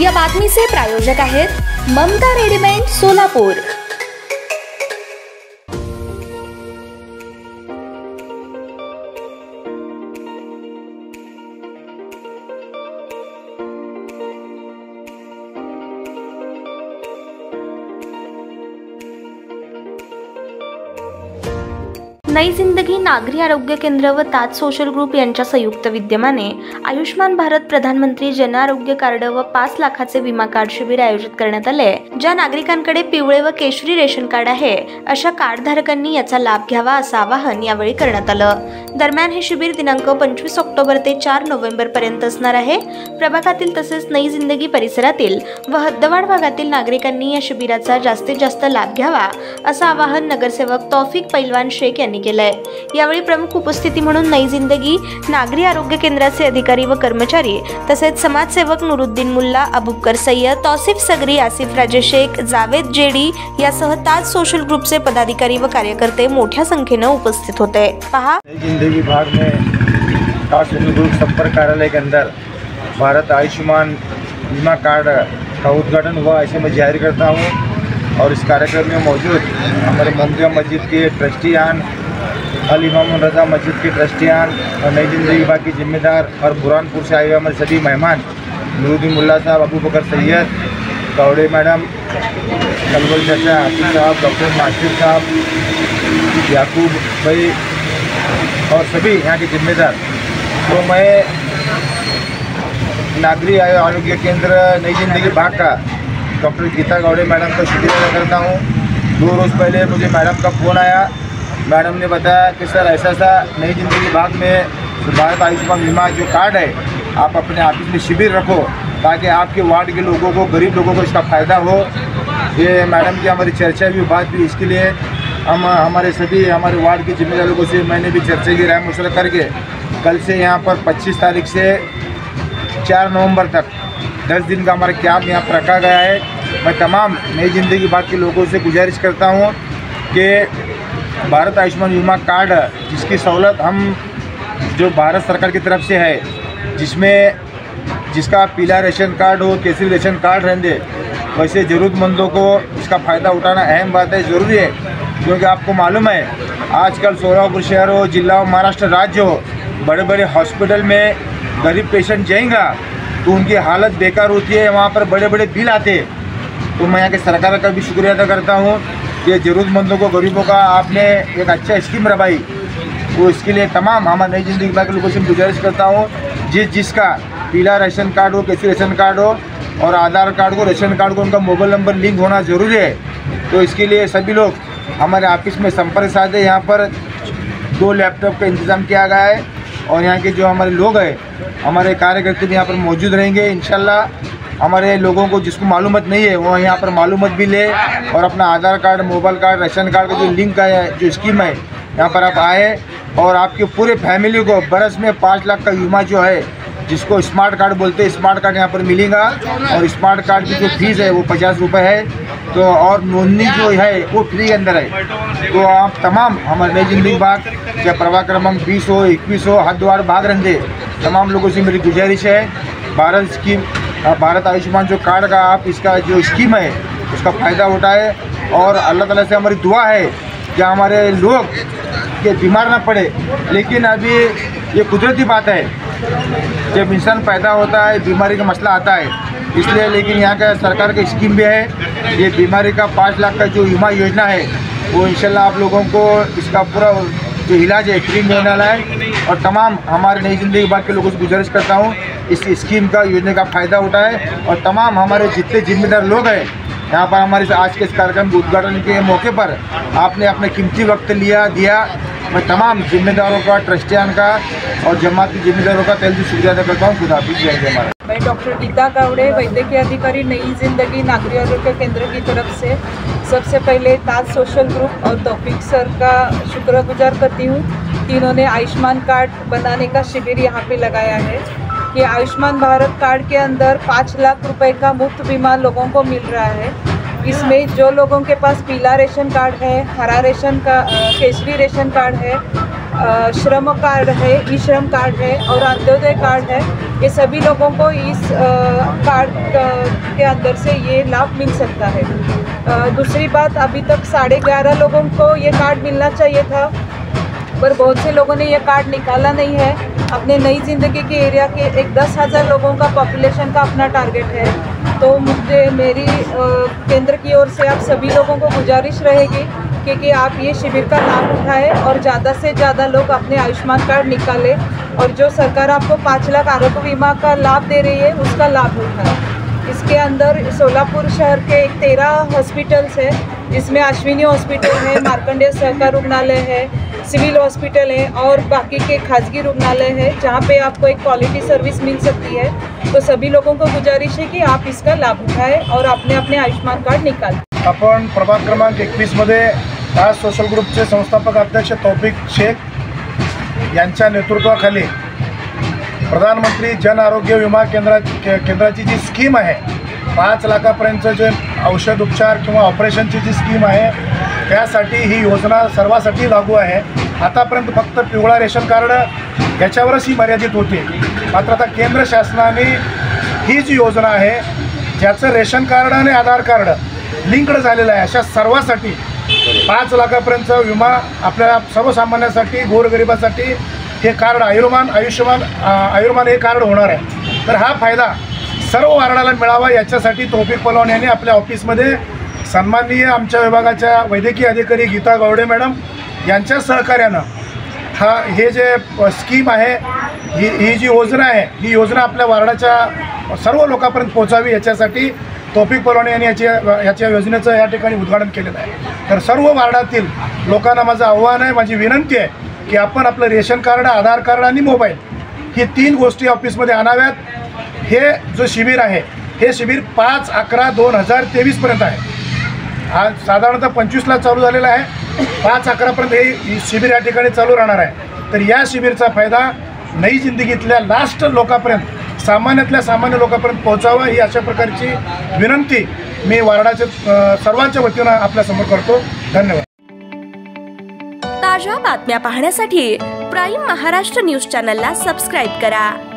या बातमीचे प्रायोजक आहेत ममता रेडीमेंट सोलापुर। नई जिंदगी नागरी आरोग्य केंद्र व ताज सोशल ग्रुप यांच्या संयुक्त विद्यमाने आयुष्मान भारत प्रधानमंत्री जन आरोग्य कार्ड व 5 लाखाचे विमा कार्ड शिबिर आयोजित करण्यात आले। ज्या नागरिकांकडे पिवळे व केशरी रेशन कार्ड आहे अशा कार्डधारकांनी याचा लाभ घ्यावा असं आवाहन यावेळी करण्यात आलं। दरम्यान हे शिबिर दिनांक 25 ऑक्टोबर ते 4 नोव्हेंबर पर्यंत असणार आहे। प्रभागातील तसेच नई जिंदगी परिसरातील व हद्दवाढ भागातील नागरिकांनी या शिबिराचा जास्तीत जास्त लाभ घ्यावा असं आवाहन नगरसेवक तौफिक पैलवान शेख यांनी केलंय। यावेळी प्रमुख उपस्थिती म्हणून नई जिंदगी नागरी आरोग्य केंद्राचे अधिकारी व कर्मचारी तसेच समाजसेवक नुरुदी मुल्ला, अबू बकर सैयद, याकूब, राज सोशल यासह ताज सोशल ग्रुप से पदाधिकारी व कार्यकर्ते मोठ्या संख्येने उपस्थित होते। पहा नई जिंदगी भाग में ताज सोशल ग्रुप संपर्क कार्यालय के अंदर भारत आयुष्मान बीमा कार्ड का उद्घाटन हुआ, ऐसे में जाहिर करता हूँ। और इस कार्यक्रम में मौजूद हमारे ममता मस्जिद के ट्रस्टियान, अली मोहम्मद रजा मस्जिद के ट्रस्टियान और नई जिंदगी भाग के जिम्मेदार और बुरहानपुर से आए हुए हमारे सभी मेहमान, नुरुदी मुल्ला साहब, अबू बकर सैयद, गौड़े मैडम, गलव आसिफ़ साहब, डॉक्टर आसिफ़ साहब, याकूब भाई और सभी यहाँ के जिम्मेदार। तो मैं नागरी आरोग्य केंद्र नई जिंदगी भाग का डॉक्टर गीता गाड़े मैडम का शुक्रिया करता हूँ। 2 रोज़ पहले मुझे मैडम का फ़ोन आया। मैडम ने बताया कि सर ऐसा सा नई जिंदगी भाग में भारत आयुष्मान बीमा जो कार्ड है आप अपने ऑफिस में शिविर रखो ताकि आपके वार्ड के लोगों को, गरीब लोगों को इसका फ़ायदा हो। ये मैडम की हमारी चर्चा भी बात भी, इसके लिए हम हमारे सभी हमारे वार्ड के जिम्मेदार लोगों से मैंने भी चर्चा की, राय मशवरा करके कल से यहाँ पर 25 तारीख से 4 नवम्बर तक 10 दिन का हमारा कैंप यहाँ पर रखा गया है। मैं तमाम नई जिंदगी भाग के लोगों से गुजारिश करता हूँ कि भारत आयुष्मान बीमा कार्ड जिसकी सहूलत हम जो भारत सरकार की तरफ से है, जिसमें जिसका पीला रेशन कार्ड हो, केसरी रेशन कार्ड रहेंगे, वैसे ज़रूरतमंदों को इसका फ़ायदा उठाना अहम बात है, ज़रूरी है। क्योंकि आपको मालूम है आजकल सोलापुर शहर हो, जिला हो, महाराष्ट्र राज्य हो, बड़े बड़े हॉस्पिटल में गरीब पेशेंट जाएंगा तो उनकी हालत बेकार होती है, वहाँ पर बड़े बड़े बिल आते हैं। तो मैं यहाँ की सरकार का भी शुक्रिया अदा करता हूँ कि ज़रूरतमंदों को, गरीबों का आपने एक अच्छा स्कीम रवाई। तो इसके लिए तमाम हमारे नई जिंदगी भाग के लोगों से गुजारिश करता हूँ जिसका पीला राशन कार्ड हो, कैसे राशन कार्ड हो और आधार कार्ड को, राशन कार्ड को उनका मोबाइल नंबर लिंक होना ज़रूरी है। तो इसके लिए सभी लोग हमारे ऑफिस में संपर्क साधे। यहाँ पर 2 लैपटॉप का इंतज़ाम किया गया है और यहाँ के जो हमारे लोग हैं, हमारे कार्यकर्ता भी यहाँ पर मौजूद रहेंगे। इंशाल्लाह हमारे लोगों को जिसको मालूमत नहीं है वो यहाँ पर मालूमत भी ले और अपना Aadhaar card, mobile card, ration card का जो लिंक है, जो स्कीम है, यहाँ पर आप आए और आपके पूरे फैमिली को बरस में 5 लाख का बीमा जो है, जिसको स्मार्ट कार्ड बोलते हैं, स्मार्ट कार्ड यहाँ पर मिलेगा। और स्मार्ट कार्ड की जो फीस है वो 50 रुपये है, तो और नोंदनी जो है वो फ्री के अंदर है। तो आप तमाम हमारे नई जिंदगी भाग चाहे प्रभाग क्रमांक 20 हो, 21 हो, हद्दवार भाग रंधे, तमाम लोगों से मेरी गुजारिश है भारत स्कीम, भारत आयुष्मान जो कार्ड का आप इसका जो स्कीम है उसका फ़ायदा उठाए। और अल्लाह ताला से हमारी दुआ है कि हमारे लोग के बीमार ना पड़े। लेकिन अभी ये कुदरती बात है, जब इंसान पैदा होता है बीमारी का मसला आता है, इसलिए लेकिन यहाँ का सरकार की स्कीम भी है, ये बीमारी का 5 लाख का जो बीमा योजना है वो इंशाल्लाह आप लोगों को इसका पूरा जो इलाज है फ्री मिलने वाला है। और तमाम हमारे नई जिंदगी भाग के लोगों से गुजारिश करता हूँ इस स्कीम का, योजना का फ़ायदा उठाए। और तमाम हमारे जितने जिम्मेदार लोग हैं यहाँ पर हमारे आज के इस कार्यक्रम के उद्घाटन के मौके पर आपने अपने कीमती वक्त दिया, मैं तमाम जिम्मेदारों का, ट्रस्टियान का और जमात के जिम्मेदारों का तहे दिल से शुक्रिया अदा करता हूँ। खुदा हाफिज़, जय हिंद। हमारा मैं डॉक्टर गीता गाड़े, वैद्यकीय अधिकारी, नई जिंदगी नागरिक आरोग्य केंद्र की तरफ से सबसे पहले ताज सोशल ग्रुप और तौफिक सर का शुक्रगुजार करती हूँ कि इन्होंने आयुष्मान कार्ड बनाने का शिविर यहाँ पर लगाया है। कि आयुष्मान भारत कार्ड के अंदर 5 लाख रुपये का मुफ्त बीमा लोगों को मिल रहा है। इसमें जो लोगों के पास पीला रेशन कार्ड है, हरा रेशन का, केसरी रेशन कार्ड है श्रम कार्ड है, ई श्रम कार्ड है और अंत्योदय कार्ड है, ये सभी लोगों को इस कार्ड के अंदर से ये लाभ मिल सकता है। दूसरी बात, अभी तक 11.5 लोगों को ये कार्ड मिलना चाहिए था, पर बहुत से लोगों ने ये कार्ड निकाला नहीं है। अपने नई जिंदगी के एरिया के 10,000 लोगों का पॉपुलेशन का अपना टारगेट है, तो मुझे मेरी केंद्र की ओर से आप सभी लोगों को गुजारिश रहेगी कि आप ये शिविर का लाभ उठाएं और ज़्यादा से ज़्यादा लोग अपने आयुष्मान कार्ड निकालें, और जो सरकार आपको 5 लाख आरोग्य बीमा का लाभ दे रही है उसका लाभ उठाएं। इसके अंदर सोलापुर शहर के 13 हॉस्पिटल्स हैं, जिसमें अश्विनी हॉस्पिटल है, मार्कंडे सहकार रुग्णालय है, सिविल हॉस्पिटल है और बाकी के खाजगी रुग्णालय है, जहाँ पर आपको एक क्वालिटी सर्विस मिल सकती है। तो सभी लोगों को गुजारिश है कि आप इसका लाभ उठाएँ और अपने अपने आयुष्मान कार्ड निकालें। अपन प्रभाग क्रमांक 21 मध्ये ताज सोशल ग्रुपचे संस्थापक अध्यक्ष तौफिक शेख यांच्या नेतृत्वाखाली प्रधानमंत्री जन आरोग्य विमा केंद्राची जी स्कीम आहे, 5 लाखापर्यंतचं जे औषध उपचार किंवा ऑपरेशनची जी स्कीम आहे त्यासाठी ही योजना सर्वांसाठी लागू आहे। आतापर्यंत फक्त पिवळा रेशन कार्ड याच्यावरच ही मर्यादित होती, मात्र आता केंद्र शासनाने ही जी योजना आहे ज्याचं रेशन कार्ड आणि आधार कार्ड लिंकड झालेलं आहे, अशा सर्वांसाठी 5 लाखापर्यंत विमा आपल्याला सर्वसामान्यांसाठी गोरगरिबासाठी हे कार्ड आयुष्मान हे कार्ड होणार आहे। तर हा फायदा सर्व वार्डाला मिळावा याच्यासाठी तौफिक पैलवान यांनी आपल्या ऑफिसमध्ये सन्माननीय आमच्या विभागाच्या वैद्यकीय अधिकारी गीता गाड़े मॅडम यांच्या सहकार्यानं हे जे स्कीम आहे ही जी योजना आहे ही योजना आपल्या वार्डाच्या सर्व लोकांपर्यंत पोहोचावी याच्यासाठी तौफिक पैलवान यांनी याच्या योजनेचं या ठिकाणी उद्घाटन केलेलं आहे। तर सर्व वार्डातील लोकांना माझं आव्हान आहे, माझी विनंती आहे की आपण आपलं रेशन कार्ड, आधार कार्ड आणि मोबाईल ही 3 गोष्टी ऑफिसमध्ये आणाव्यात। हे जो शिबिर आहे हे शिबिर 5/11/2023 आहे। आज साधारणतः 25 ला चालू झालेलं आहे, 5/11 हे शिबिर या ठिकाणी चालू राहणार आहे। तर या शिबिरचा फायदा नई जिंदगीतल्या लास्ट लोकांपर्यंत, सामान्यातल्या सामान्य लोकांपर्यंत पोहोचावा ही अशा प्रकारची विनंती मी वार्डाच्या सर्वांच्या वतीनं आपल्यासमोर करतो। धन्यवाद। ताज्या बातम्या पाहण्यासाठी प्राइम महाराष्ट्र न्यूज चॅनलला सबस्क्राइब करा।